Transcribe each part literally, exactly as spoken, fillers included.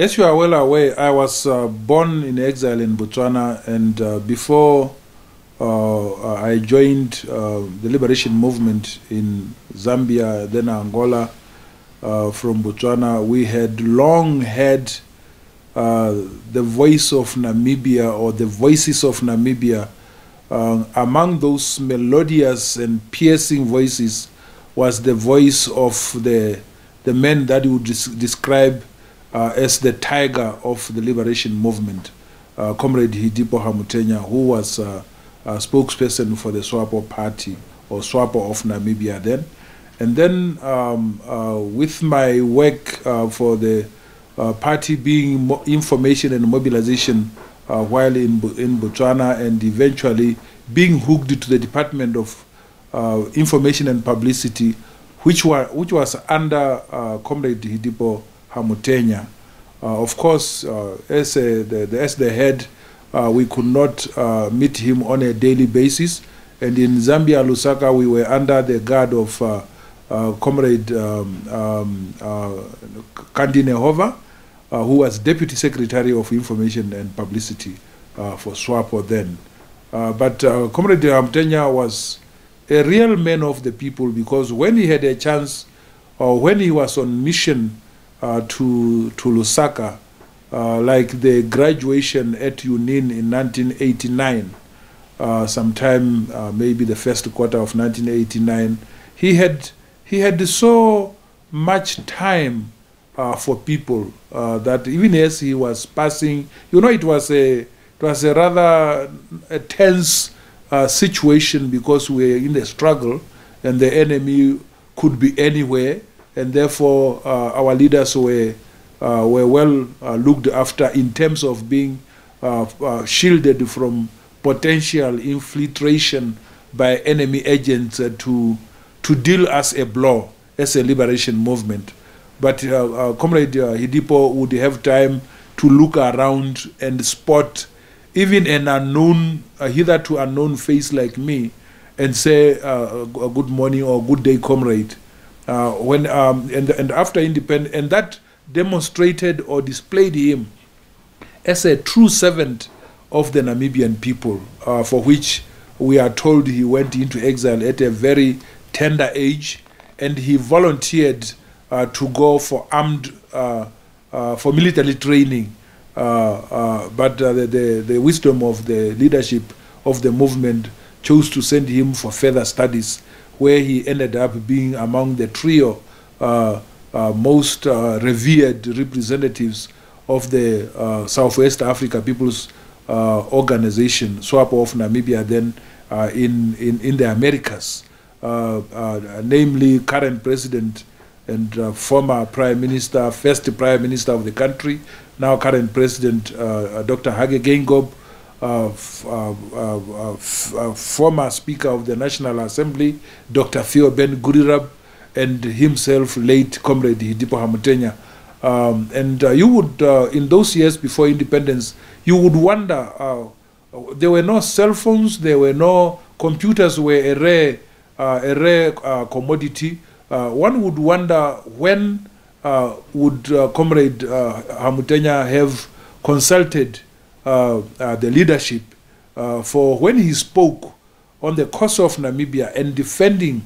As you are well aware, I was uh, born in exile in Botswana, and uh, before uh, I joined uh, the liberation movement in Zambia, then Angola, uh, from Botswana, we had long had uh, the voice of Namibia, or the voices of Namibia. Uh, among those melodious and piercing voices was the voice of the the man that you would des- describe uh, as the tiger of the liberation movement, uh, Comrade Hidipo Hamutenya, who was uh, a spokesperson for the Swapo party, or Swapo of Namibia then. And then um, uh, with my work uh, for the uh, party being mo- information and mobilization Uh, while in, in Botswana, and eventually being hooked to the Department of uh, Information and Publicity, which, were, which was under uh, Comrade Hidipo Hamutenya. Uh, of course, uh, as, a, the, the, as the head, uh, we could not uh, meet him on a daily basis. And in Zambia, Lusaka, we were under the guard of uh, uh, Comrade um, um, uh, Kandinehova, Uh, who was Deputy Secretary of Information and Publicity uh, for SWAPO then. Uh, but uh, Comrade Hamutenya was a real man of the people, because when he had a chance, or uh, when he was on mission uh, to, to Lusaka, uh, like the graduation at UNIN in nineteen eighty-nine, uh, sometime uh, maybe the first quarter of nineteen eighty-nine, he had, he had so much time Uh, for people uh, that even as he was passing, you know, it was a it was a rather a tense uh, situation, because we were in the struggle and the enemy could be anywhere, and therefore uh, our leaders were uh, were well uh, looked after in terms of being uh, uh, shielded from potential infiltration by enemy agents uh, to to deal us a blow as a liberation movement. But uh, uh, Comrade uh, Hidipo would have time to look around and spot even an unknown, uh, hitherto unknown face like me, and say uh, good morning or good day, comrade. Uh, when um, and and after independence, and that demonstrated or displayed him as a true servant of the Namibian people, uh, for which we are told he went into exile at a very tender age, and he volunteered Uh, to go for armed, uh, uh, for military training. Uh, uh, but uh, the, the, the wisdom of the leadership of the movement chose to send him for further studies, where he ended up being among the trio uh, uh, most uh, revered representatives of the uh, Southwest Africa People's uh, Organization, SWAPO of Namibia then, uh, in, in, in the Americas. Uh, uh, namely, current President and uh, former Prime Minister, first Prime Minister of the country, now current President uh, Doctor Hage Geingob, uh, f- uh, uh, f- uh, former Speaker of the National Assembly, Doctor Theo Ben Gurirab, and himself, late Comrade Hidipo Hamutenya. Um, and uh, you would, uh, in those years before independence, you would wonder, uh, there were no cell phones, there were no computers, were a rare, uh, a rare uh, commodity. Uh, one would wonder when uh, would uh, Comrade uh, Hamutenya have consulted uh, uh, the leadership, uh, for when he spoke on the cause of Namibia and defending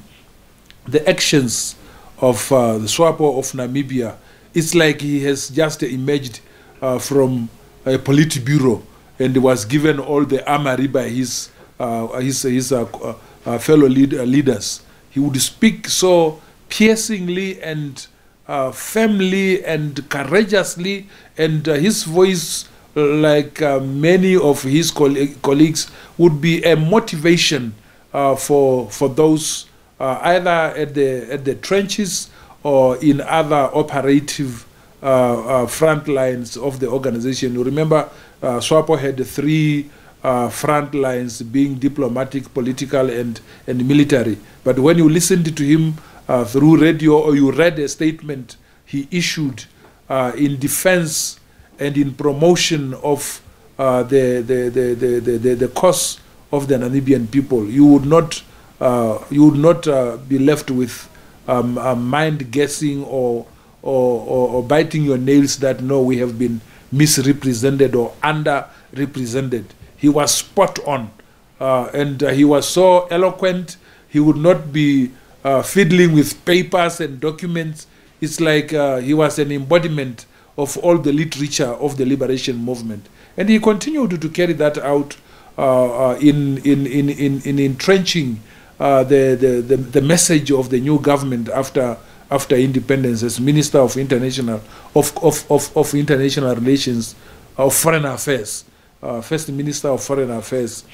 the actions of uh, the SWAPO of Namibia, it's like he has just emerged uh, from a Politburo and was given all the armory by his uh, his, his uh, uh, fellow lead, uh, leaders. He would speak so piercingly and uh, firmly and courageously, and uh, his voice, like uh, many of his coll- colleagues, would be a motivation uh, for for those uh, either at the at the trenches or in other operative uh, uh, front lines of the organization. You remember, uh, SWAPO had three Uh, front lines, being diplomatic, political, and, and military. But when you listened to him uh, through radio, or you read a statement he issued uh, in defense and in promotion of uh, the, the, the, the, the, the, the cause of the Namibian people, you would not, uh, you would not uh, be left with um, uh, mind guessing or, or, or, or biting your nails that no, we have been misrepresented or underrepresented. He was spot on, uh, and uh, he was so eloquent. He would not be uh, fiddling with papers and documents. It's like uh, he was an embodiment of all the literature of the liberation movement, and he continued to, to carry that out uh, uh, in, in in in in entrenching uh, the, the the the message of the new government after after independence as Minister of International of of of, of International Relations, of Foreign Affairs, uh, first Minister of Foreign Affairs,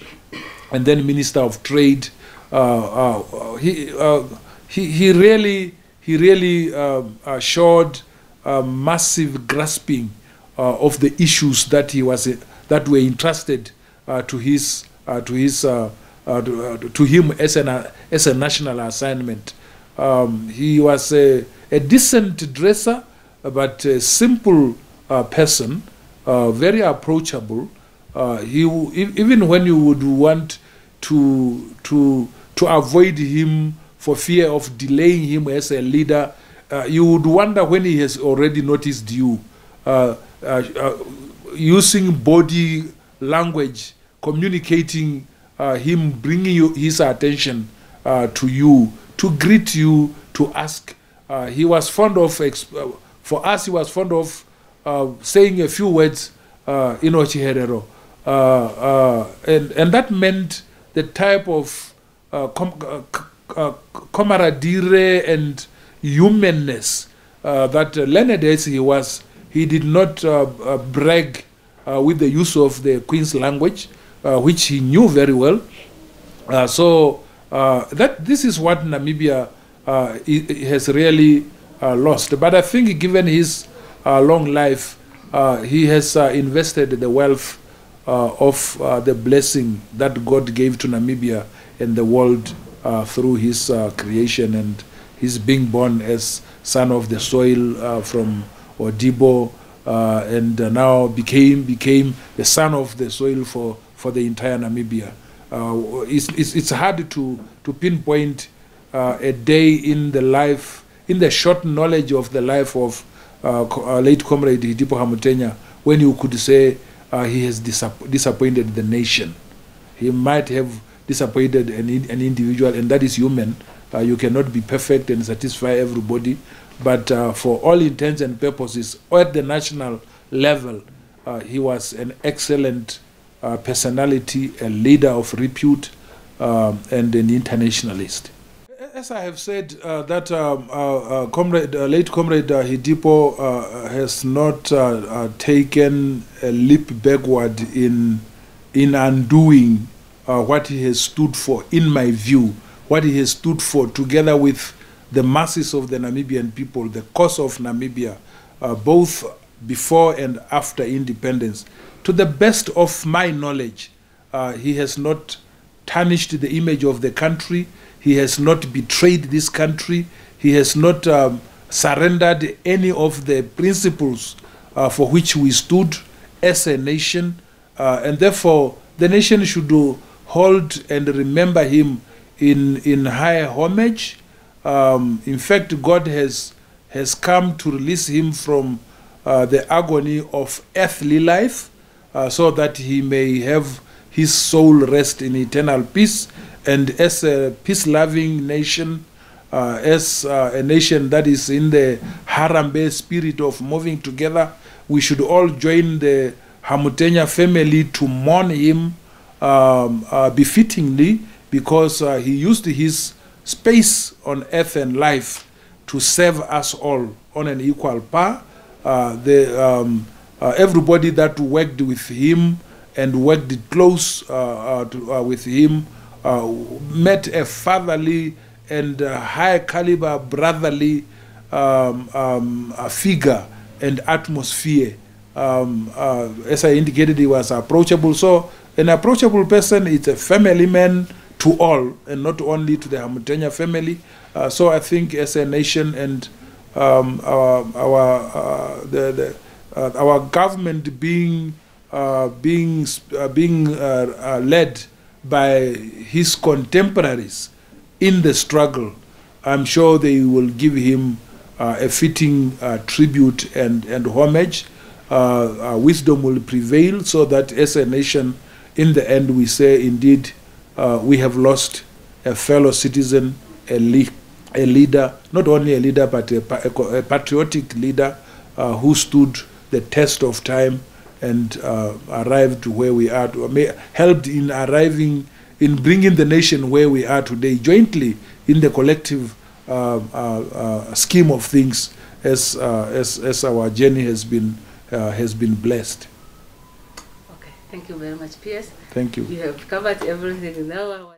and then Minister of Trade. Uh, uh, he uh, he he really he really uh, uh, showed. A massive grasping uh, of the issues that he was uh, that were entrusted uh, to his uh, to his uh, uh, to, uh, to him as an uh, as a national assignment. Um, he was a, a decent dresser, but a simple uh, person, uh, very approachable. Uh, he w even when you would want to to to avoid him for fear of delaying him as a leader. Uh, you would wonder when he has already noticed you, uh, uh, uh, using body language, communicating uh, him, bringing you, his attention uh, to you, to greet you, to ask. Uh, he was fond of, exp uh, for us, he was fond of uh, saying a few words uh, in Ochiherero. Uh, uh, and, and that meant the type of uh, com uh, uh, camaraderie and humanness uh, that uh, Leonard S. he was, he did not uh, uh, brag uh, with the use of the Queen's language, uh, which he knew very well. Uh, so uh, that this is what Namibia uh, has really uh, lost. But I think, given his uh, long life, uh, he has uh, invested the wealth uh, of uh, the blessing that God gave to Namibia and the world uh, through his uh, creation and. He's being born as son of the soil uh, from Odibo, uh, and uh, now became became the son of the soil for for the entire Namibia. Uh, it's, it's it's hard to to pinpoint uh, a day in the life, in the short knowledge of the life of uh, uh, late comrade Hidipo Hamutenya, when you could say uh, he has disapp disappointed the nation. He might have disappointed an an individual, and that is human. Uh, you cannot be perfect and satisfy everybody, but uh, for all intents and purposes, at the national level, uh, he was an excellent uh, personality, a leader of repute, um, and an internationalist. As I have said, uh, that um, uh, uh, comrade, uh, late comrade uh, Hidipo uh, has not uh, uh, taken a leap backward in in undoing uh, what he has stood for, in my view. What he has stood for, together with the masses of the Namibian people, the cause of Namibia, uh, both before and after independence. To the best of my knowledge, uh, he has not tarnished the image of the country. He has not betrayed this country. He has not um, surrendered any of the principles uh, for which we stood as a nation. Uh, and therefore, the nation should do, hold and remember him in in high homage. Um, in fact, God has has come to release him from uh, the agony of earthly life, uh, so that he may have his soul rest in eternal peace. And as a peace-loving nation, uh, as uh, a nation that is in the Harambe spirit of moving together, we should all join the Hamutenya family to mourn him um, uh, befittingly, because uh, he used his space on earth and life to serve us all on an equal par. Uh, the, um, uh, everybody that worked with him and worked close uh, uh, to, uh, with him uh, met a fatherly and uh, high caliber brotherly um, um, a figure and atmosphere. Um, uh, as I indicated, he was approachable. So an approachable person is a family man, to all, and not only to the Hamutenya family. Uh, so I think, as a nation, and um, our our uh, the, the, uh, our government being uh, being uh, being uh, uh, led by his contemporaries in the struggle, I'm sure they will give him uh, a fitting uh, tribute and, and homage. Uh, uh, wisdom will prevail, so that as a nation, in the end, we say, indeed, uh, we have lost a fellow citizen, a, le a leader, not only a leader, but a, pa a patriotic leader uh, who stood the test of time and uh, arrived to where we are, to, may, helped in arriving, in bringing the nation where we are today, jointly in the collective uh, uh, uh, scheme of things, as, uh, as, as our journey has been, uh, has been blessed. Thank you very much, Piers. Thank you. You have covered everything now.